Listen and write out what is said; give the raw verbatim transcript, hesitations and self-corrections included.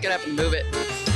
pick it up and move it.